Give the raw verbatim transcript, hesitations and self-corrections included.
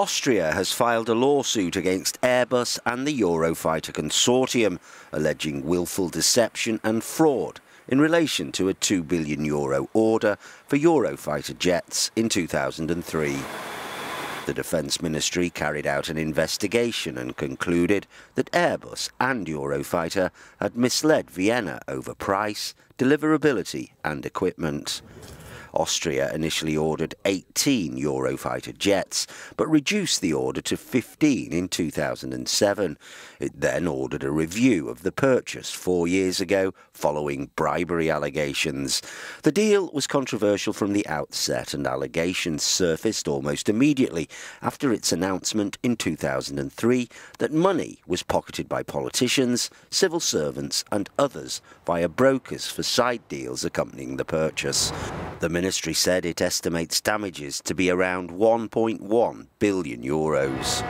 Austria has filed a lawsuit against Airbus and the Eurofighter Consortium, alleging willful deception and fraud in relation to a two billion euro order for Eurofighter jets in two thousand three. The Defence Ministry carried out an investigation and concluded that Airbus and Eurofighter had misled Vienna over price, deliverability and equipment. Austria initially ordered eighteen Eurofighter jets, but reduced the order to fifteen in two thousand seven. It then ordered a review of the purchase four years ago, following bribery allegations. The deal was controversial from the outset, and allegations surfaced almost immediately after its announcement in two thousand three that money was pocketed by politicians, civil servants and others via brokers for side deals accompanying the purchase. The ministry said it estimates damages to be around one point one billion euros.